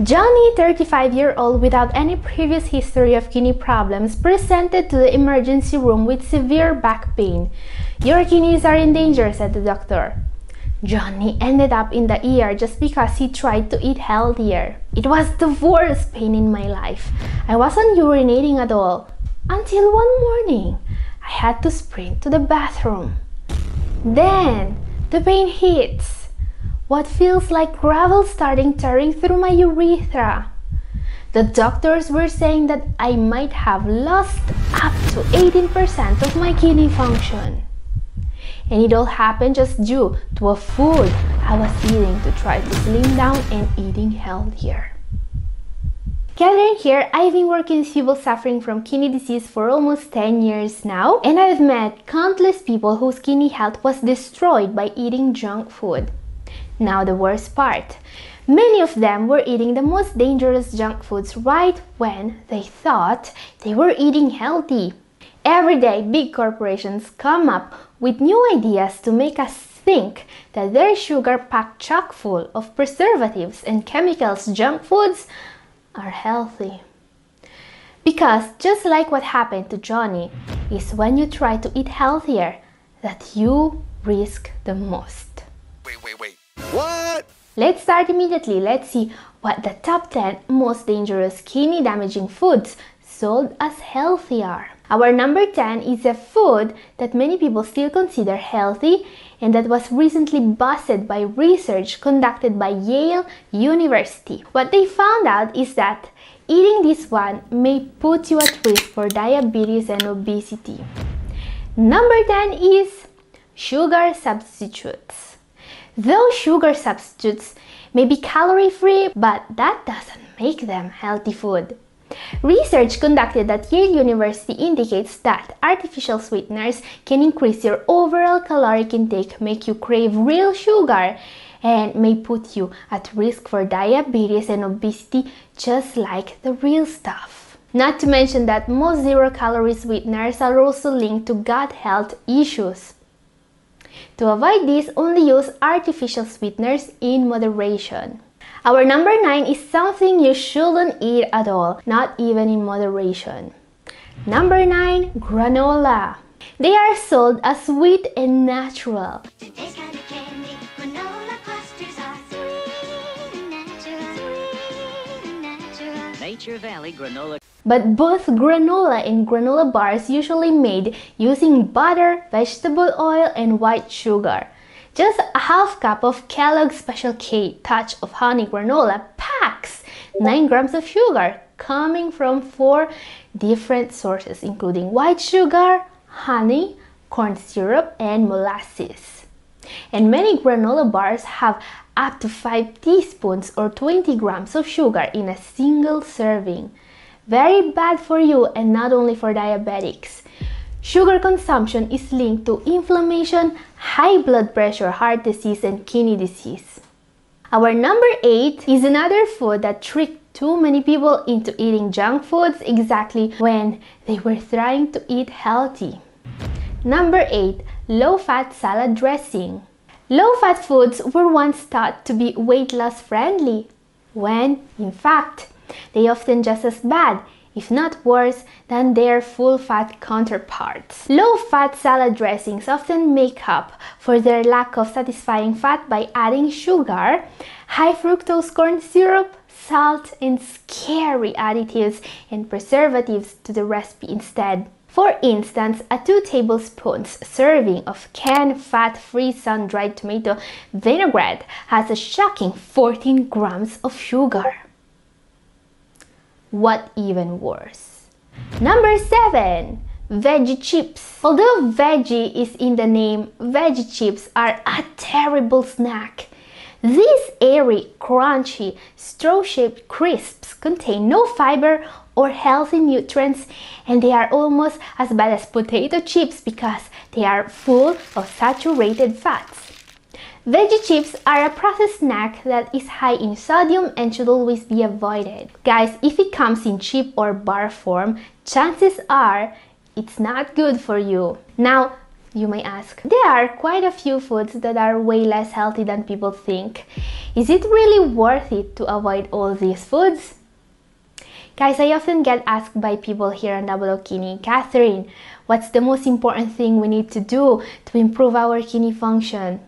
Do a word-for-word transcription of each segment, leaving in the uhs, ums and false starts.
Johnny, thirty-five-year-old without any previous history of kidney problems, presented to the emergency room with severe back pain. "Your kidneys are in danger," said the doctor. Johnny ended up in the E R just because he tried to eat healthier. "It was the worst pain in my life. I wasn't urinating at all. Until one morning, I had to sprint to the bathroom. Then, the pain hits. What feels like gravel starting tearing through my urethra. The doctors were saying that I might have lost up to eighteen percent of my kidney function. And it all happened just due to a food I was eating to try to slim down and eating healthier." Catherine here. I've been working with people suffering from kidney disease for almost ten years now, and I've met countless people whose kidney health was destroyed by eating junk food. Now the worst part. Many of them were eating the most dangerous junk foods right when they thought they were eating healthy. Every day, big corporations come up with new ideas to make us think that their sugar-packed chock full of preservatives and chemicals junk foods are healthy. Because just like what happened to Johnny, is when you try to eat healthier that you risk the most. Wait, wait, wait. What? Let's start immediately. Let's see what the top ten most dangerous kidney-damaging foods sold as healthy are. Our number ten is a food that many people still consider healthy and that was recently busted by research conducted by Yale University. What they found out is that eating this one may put you at risk for diabetes and obesity. Number ten is sugar substitutes. Though sugar substitutes may be calorie-free, but that doesn't make them healthy food. Research conducted at Yale University indicates that artificial sweeteners can increase your overall caloric intake, make you crave real sugar, and may put you at risk for diabetes and obesity, just like the real stuff. Not to mention that most zero-calorie sweeteners are also linked to gut health issues. To avoid this, only use artificial sweeteners in moderation. Our number nine is something you shouldn't eat at all, not even in moderation. Number nine, granola. They are sold as sweet and natural. Today's kind of candy, granola clusters are sweet and natural, sweet and natural. Nature Valley granola. But both granola and granola bars usually made using butter, vegetable oil, and white sugar. Just a half cup of Kellogg's Special K touch of honey granola packs nine grams of sugar, coming from four different sources including white sugar, honey, corn syrup, and molasses. And many granola bars have up to five teaspoons or twenty grams of sugar in a single serving. Very bad for you, and not only for diabetics. Sugar consumption is linked to inflammation, high blood pressure, heart disease, and kidney disease. Our number eight is another food that tricked too many people into eating junk foods exactly when they were trying to eat healthy. Number eight, low-fat salad dressing. Low-fat foods were once thought to be weight loss friendly, when, in fact, they are often just as bad, if not worse, than their full-fat counterparts. Low-fat salad dressings often make up for their lack of satisfying fat by adding sugar, high fructose corn syrup, salt, and scary additives and preservatives to the recipe instead. For instance, a two tablespoons serving of canned fat-free sun-dried tomato vinaigrette has a shocking fourteen grams of sugar. What even worse? Number seven. Veggie chips. Although veggie is in the name, veggie chips are a terrible snack. These airy, crunchy, straw-shaped crisps contain no fiber or healthy nutrients, and they are almost as bad as potato chips because they are full of saturated fats. Veggie chips are a processed snack that is high in sodium and should always be avoided. Guys, if it comes in chip or bar form, chances are it's not good for you. Now, you may ask. There are quite a few foods that are way less healthy than people think. Is it really worth it to avoid all these foods? Guys, I often get asked by people here on Double O Kidney, Catherine, what's the most important thing we need to do to improve our kidney function?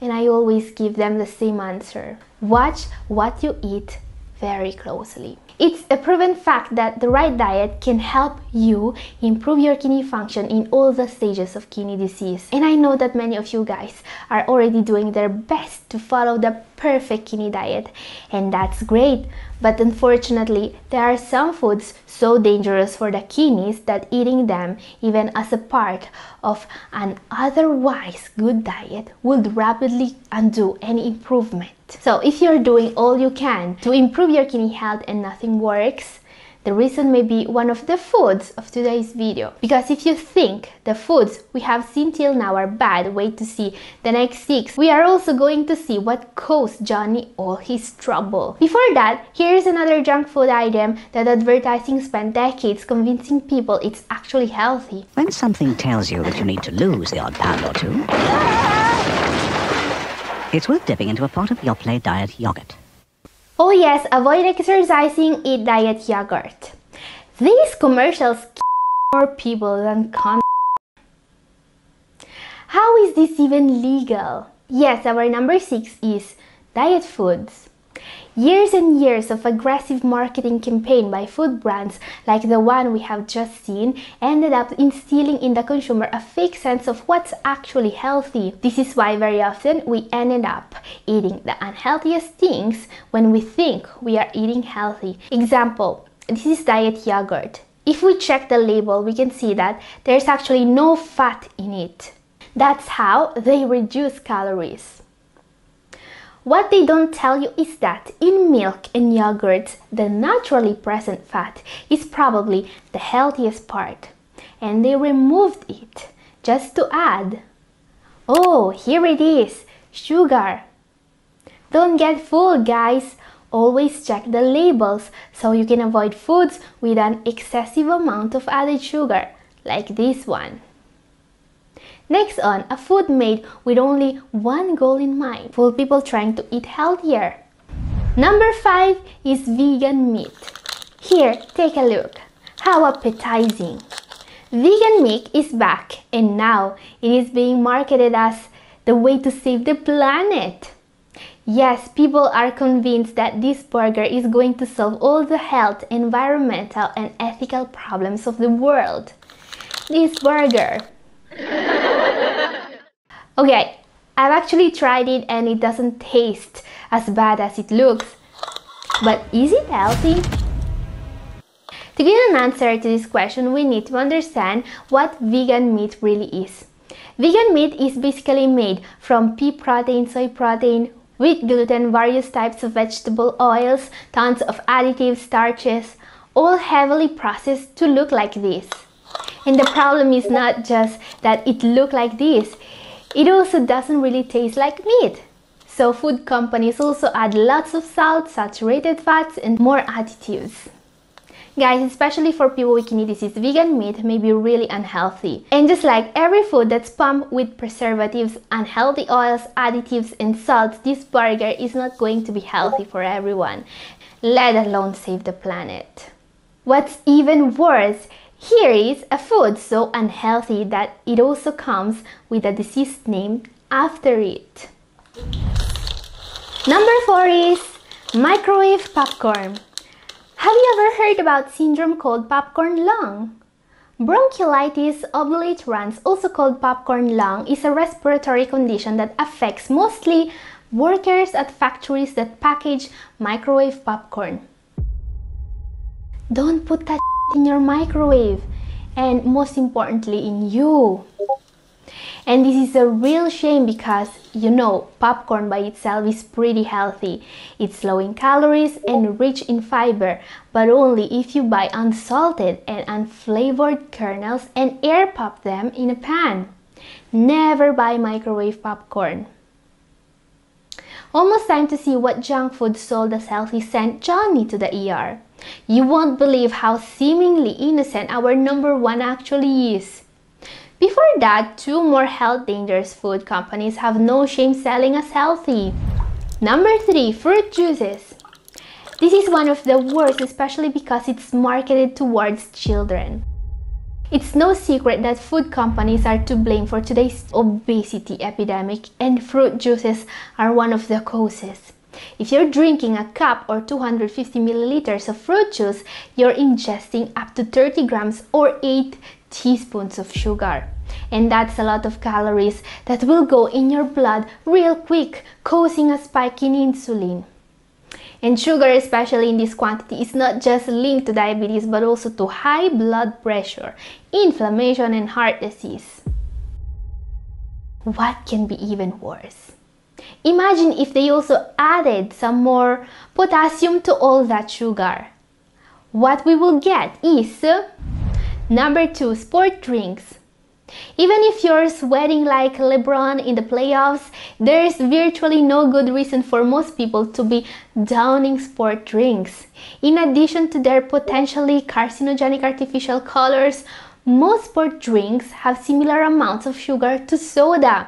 And I always give them the same answer. Watch what you eat very closely. It's a proven fact that the right diet can help you improve your kidney function in all the stages of kidney disease. And I know that many of you guys are already doing their best to follow the perfect kidney diet, and that's great. But unfortunately, there are some foods so dangerous for the kidneys that eating them, even as a part of an otherwise good diet, would rapidly undo any improvement. So if you're doing all you can to improve your kidney health and nothing works, the reason may be one of the foods of today's video. Because if you think the foods we have seen till now are bad, wait to see the next six. We are also going to see what caused Johnny all his trouble. Before that, here is another junk food item that advertising spent decades convincing people it's actually healthy. When something tells you that you need to lose the odd pound or two, it's worth dipping into a pot of Yoplait diet yogurt. Oh yes, avoid exercising, eat diet yogurt. These commercials kill more people than con. How is this even legal? Yes, our number six is diet foods. Years and years of aggressive marketing campaign by food brands like the one we have just seen ended up instilling in the consumer a fake sense of what's actually healthy. This is why very often we ended up eating the unhealthiest things when we think we are eating healthy. Example, this is diet yogurt. If we check the label, we can see that there's actually no fat in it. That's how they reduce calories. What they don't tell you is that in milk and yogurts, the naturally present fat is probably the healthiest part, and they removed it just to add, oh, here it is, sugar. Don't get fooled, guys. Always check the labels so you can avoid foods with an excessive amount of added sugar, like this one. Next on, a food made with only one goal in mind, for people trying to eat healthier. Number five is vegan meat. Here, take a look. How appetizing! Vegan meat is back, and now it is being marketed as the way to save the planet. Yes, people are convinced that this burger is going to solve all the health, environmental, and ethical problems of the world. This burger. Okay, I've actually tried it and it doesn't taste as bad as it looks, but is it healthy? To get an answer to this question, we need to understand what vegan meat really is. Vegan meat is basically made from pea protein, soy protein, wheat gluten, various types of vegetable oils, tons of additives, starches, all heavily processed to look like this. And the problem is not just that it looks like this, it also doesn't really taste like meat. So food companies also add lots of salt, saturated fats, and more additives. Guys, especially for people with kidney disease, vegan meat may be really unhealthy. And just like every food that's pumped with preservatives, unhealthy oils, additives, and salts, this burger is not going to be healthy for everyone, let alone save the planet. What's even worse, here is a food so unhealthy that it also comes with a disease name after it. Number four is microwave popcorn. Have you ever heard about syndrome called popcorn lung? Bronchiolitis obliterans, also called popcorn lung, is a respiratory condition that affects mostly workers at factories that package microwave popcorn. Don't put that in your microwave, and most importantly in you. And this is a real shame because, you know, popcorn by itself is pretty healthy. It's low in calories and rich in fiber, but only if you buy unsalted and unflavored kernels and air pop them in a pan. Never buy microwave popcorn. Almost time to see what junk food sold as healthy sent Johnny to the E R. You won't believe how seemingly innocent our number one actually is. Before that, two more health dangerous food companies have no shame selling us healthy. Number three, fruit juices. This is one of the worst, especially because it's marketed towards children. It's no secret that food companies are to blame for today's obesity epidemic, and fruit juices are one of the causes. If you're drinking a cup or two hundred fifty milliliters of fruit juice, you're ingesting up to thirty grams or eight teaspoons of sugar. And that's a lot of calories that will go in your blood real quick, causing a spike in insulin. And sugar, especially in this quantity, is not just linked to diabetes but also to high blood pressure, inflammation, and heart disease. What can be even worse? Imagine if they also added some more potassium to all that sugar. What we will get is uh, number two, sport drinks. Even if you're sweating like LeBron in the playoffs, there is virtually no good reason for most people to be downing sport drinks. In addition to their potentially carcinogenic artificial colors, most sport drinks have similar amounts of sugar to soda.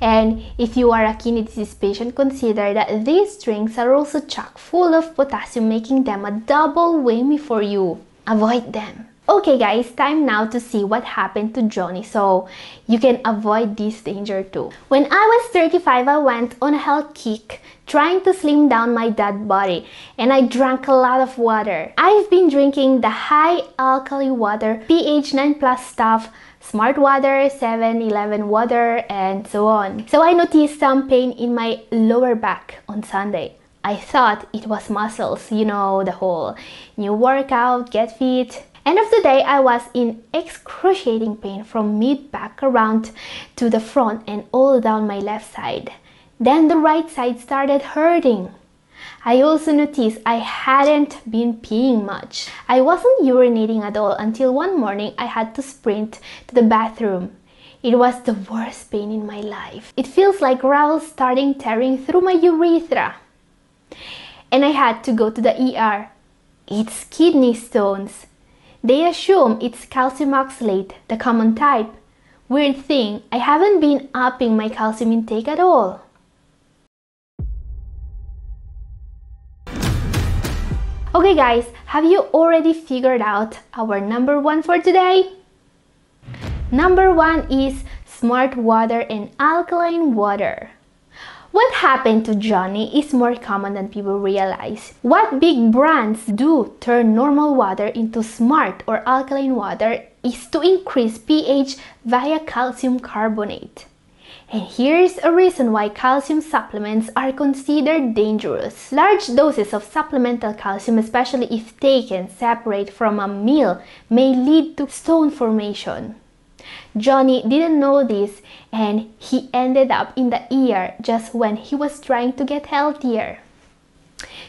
And if you are a kidney disease patient, consider that these drinks are also chock full of potassium, making them a double whammy for you. Avoid them. Okay guys, time now to see what happened to Johnny so you can avoid this danger too. When I was thirty-five, I went on a health kick trying to slim down my dead body, and I drank a lot of water. I've been drinking the high alkali water, pH nine plus stuff, Smart water, seven eleven water, and so on. So I noticed some pain in my lower back on Sunday. I thought it was muscles, you know, the whole new workout, get fit. End of the day, I was in excruciating pain from mid-back around to the front and all down my left side. Then the right side started hurting. I also noticed I hadn't been peeing much. I wasn't urinating at all until one morning I had to sprint to the bathroom. It was the worst pain in my life. It feels like gravel starting tearing through my urethra. And I had to go to the E R. It's kidney stones. They assume it's calcium oxalate, the common type. Weird thing, I haven't been upping my calcium intake at all. Okay guys, have you already figured out our number one for today? Number one is smart water and alkaline water. What happened to Johnny is more common than people realize. What big brands do turn normal water into smart or alkaline water is to increase pH via calcium carbonate. And here's a reason why calcium supplements are considered dangerous. Large doses of supplemental calcium, especially if taken separate from a meal, may lead to stone formation. Johnny didn't know this, and he ended up in the E R just when he was trying to get healthier.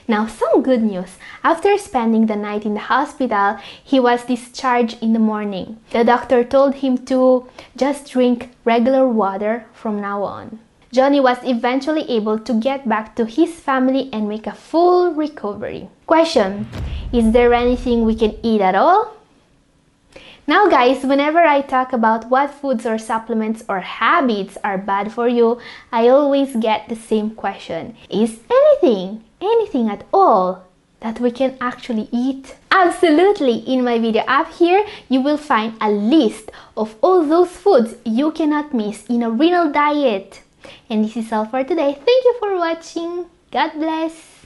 Now, some good news. After spending the night in the hospital, he was discharged in the morning. The doctor told him to just drink regular water from now on. Johnny was eventually able to get back to his family and make a full recovery. Question: is there anything we can eat at all? Now guys, whenever I talk about what foods or supplements or habits are bad for you, I always get the same question. Is anything, anything at all that we can actually eat? Absolutely! In my video app here, you will find a list of all those foods you cannot miss in a renal diet. And this is all for today. Thank you for watching. God bless.